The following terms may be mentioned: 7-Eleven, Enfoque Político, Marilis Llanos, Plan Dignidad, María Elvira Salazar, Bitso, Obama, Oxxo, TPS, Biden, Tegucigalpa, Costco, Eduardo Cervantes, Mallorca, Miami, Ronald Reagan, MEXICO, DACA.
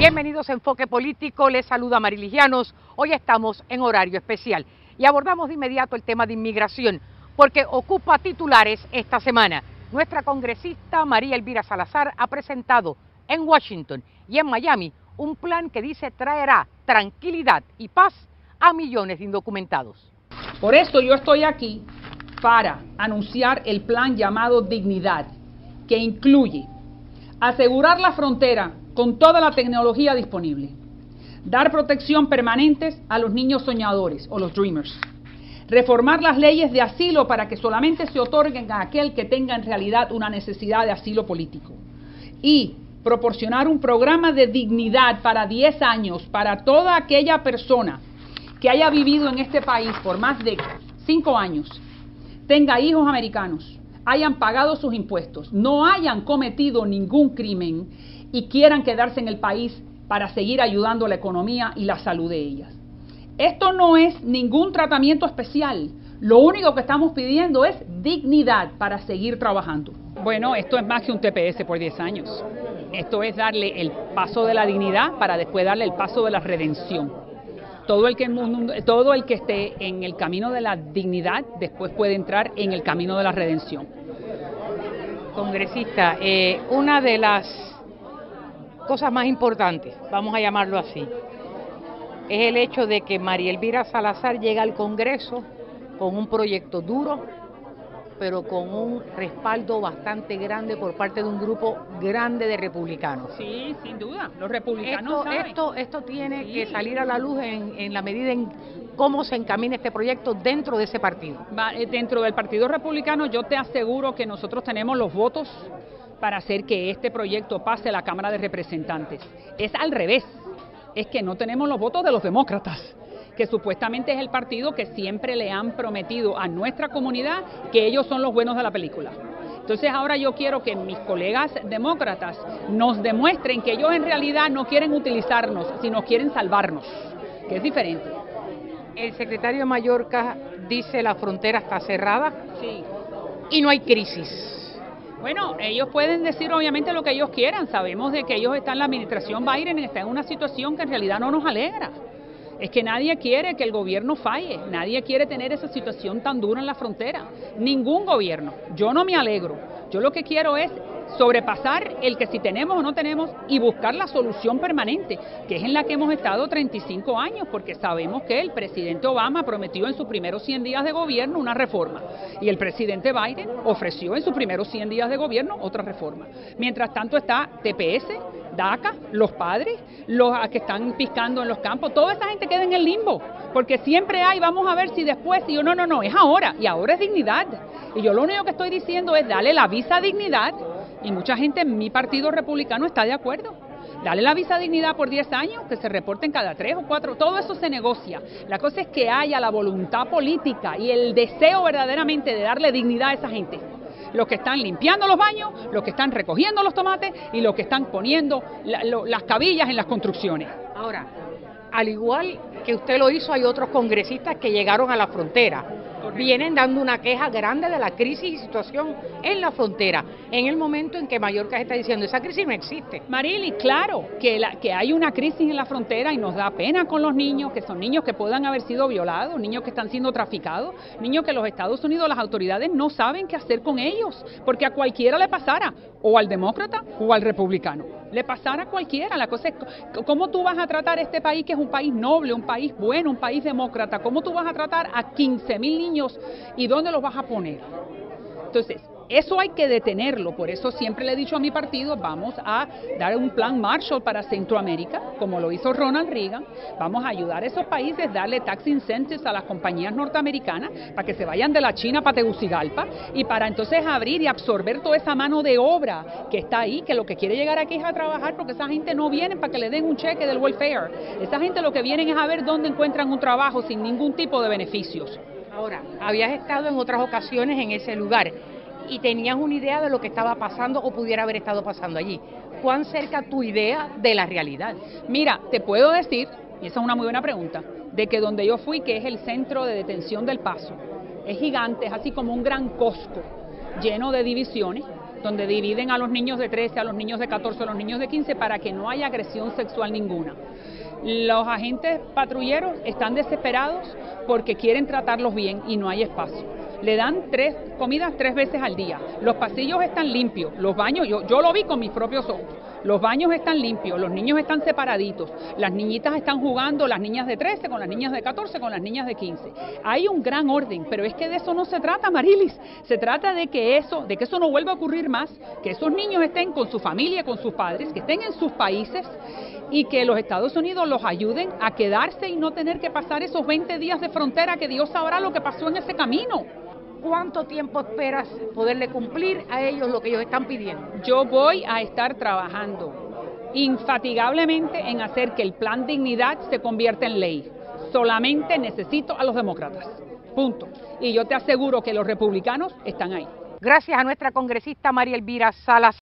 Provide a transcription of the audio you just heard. Bienvenidos a Enfoque Político, les saluda Marilis Llanos. Hoy estamos en horario especial y abordamos de inmediato el tema de inmigración, porque ocupa titulares esta semana. Nuestra congresista María Elvira Salazar ha presentado en Washington y en Miami un plan que dice traerá tranquilidad y paz a millones de indocumentados. Por eso yo estoy aquí para anunciar el plan llamado Dignidad, que incluye asegurar la frontera con toda la tecnología disponible, dar protección permanente a los niños soñadores o los dreamers, reformar las leyes de asilo para que solamente se otorguen a aquel que tenga en realidad una necesidad de asilo político y proporcionar un programa de dignidad para 10 años para toda aquella persona que haya vivido en este país por más de 5 años, tenga hijos americanos, hayan pagado sus impuestos, no hayan cometido ningún crimen y quieran quedarse en el país para seguir ayudando a la economía y la salud de ellas. Esto no es ningún tratamiento especial, lo único que estamos pidiendo es dignidad para seguir trabajando. Bueno, esto es más que un TPS por 10 años, esto es darle el paso de la dignidad para después darle el paso de la redención. Todo el que esté en el camino de la dignidad después puede entrar en el camino de la redención. Congresista, una de las cosas más importantes, vamos a llamarlo así, es el hecho de que María Elvira Salazar llega al Congreso con un proyecto duro, pero con un respaldo bastante grande por parte de un grupo grande de republicanos. Sí, sin duda, los republicanos saben. Esto tiene que salir a la luz en la medida en cómo se encamina este proyecto dentro de ese partido. Dentro del Partido Republicano yo te aseguro que nosotros tenemos los votos para hacer que este proyecto pase a la Cámara de Representantes. Es al revés, es que no tenemos los votos de los demócratas, que supuestamente es el partido que siempre le han prometido a nuestra comunidad que ellos son los buenos de la película. Entonces ahora yo quiero que mis colegas demócratas nos demuestren que ellos en realidad no quieren utilizarnos, sino quieren salvarnos, que es diferente. El secretario de Mallorca dice la frontera está cerrada, sí, y no hay crisis. Bueno, ellos pueden decir obviamente lo que ellos quieran, sabemos de que ellos están, la administración Biden está en una situación que en realidad no nos alegra. Es que nadie quiere que el gobierno falle, nadie quiere tener esa situación tan dura en la frontera, ningún gobierno, yo no me alegro, yo lo que quiero es sobrepasar el que si tenemos o no tenemos y buscar la solución permanente, que es en la que hemos estado 35 años, porque sabemos que el presidente Obama prometió en sus primeros 100 días de gobierno una reforma y el presidente Biden ofreció en sus primeros 100 días de gobierno otra reforma. Mientras tanto está TPS, DACA, los padres, los que están piscando en los campos, toda esa gente queda en el limbo, porque siempre hay, vamos a ver si después, y yo no, es ahora, y ahora es dignidad. Y yo lo único que estoy diciendo es darle la visa a dignidad, y mucha gente en mi partido republicano está de acuerdo. Dale la visa dignidad por 10 años, que se reporten cada 3 o 4, todo eso se negocia. La cosa es que haya la voluntad política y el deseo verdaderamente de darle dignidad a esa gente. Los que están limpiando los baños, los que están recogiendo los tomates y los que están poniendo las cabillas en las construcciones. Ahora, al igual que usted lo hizo, hay otros congresistas que llegaron a la frontera. Vienen dando una queja grande de la crisis y situación en la frontera, en el momento en que Mallorca está diciendo, esa crisis no existe. Marilis, claro que hay una crisis en la frontera y nos da pena con los niños, que son niños que puedan haber sido violados, niños que están siendo traficados, niños que los Estados Unidos, las autoridades no saben qué hacer con ellos, porque a cualquiera le pasara, o al demócrata o al republicano, le pasara a cualquiera. La cosa es, ¿cómo tú vas a tratar este país que es un país noble, un país bueno, un país demócrata? ¿Cómo tú vas a tratar a 15.000 niños? ¿Y dónde los vas a poner? Entonces, eso hay que detenerlo, por eso siempre le he dicho a mi partido, vamos a dar un plan Marshall para Centroamérica, como lo hizo Ronald Reagan, vamos a ayudar a esos países, darle tax incentives a las compañías norteamericanas para que se vayan de la China para Tegucigalpa y para entonces abrir y absorber toda esa mano de obra que está ahí, que lo que quiere llegar aquí es a trabajar, porque esa gente no viene para que le den un cheque del welfare, esa gente lo que vienen es a ver dónde encuentran un trabajo sin ningún tipo de beneficios. Ahora, habías estado en otras ocasiones en ese lugar y tenías una idea de lo que estaba pasando o pudiera haber estado pasando allí. ¿Cuán cerca tu idea de la realidad? Mira, te puedo decir, y esa es una muy buena pregunta, de que donde yo fui, que es el centro de detención del Paso, es gigante, es así como un gran Costco, lleno de divisiones, donde dividen a los niños de 13, a los niños de 14, a los niños de 15, para que no haya agresión sexual ninguna. Los agentes patrulleros están desesperados porque quieren tratarlos bien y no hay espacio. Le dan 3 comidas 3 veces al día. Los pasillos están limpios, los baños, yo lo vi con mis propios ojos. Los baños están limpios, los niños están separaditos, las niñitas están jugando, las niñas de 13 con las niñas de 14, con las niñas de 15. Hay un gran orden, pero es que de eso no se trata, Marilis. Se trata de que eso no vuelva a ocurrir más, que esos niños estén con su familia, con sus padres, que estén en sus países y que los Estados Unidos los ayuden a quedarse y no tener que pasar esos 20 días de frontera que Dios sabrá lo que pasó en ese camino. ¿Cuánto tiempo esperas poderle cumplir a ellos lo que ellos están pidiendo? Yo voy a estar trabajando infatigablemente en hacer que el Plan Dignidad se convierta en ley. Solamente necesito a los demócratas. Punto. Y yo te aseguro que los republicanos están ahí. Gracias a nuestra congresista María Elvira Salazar.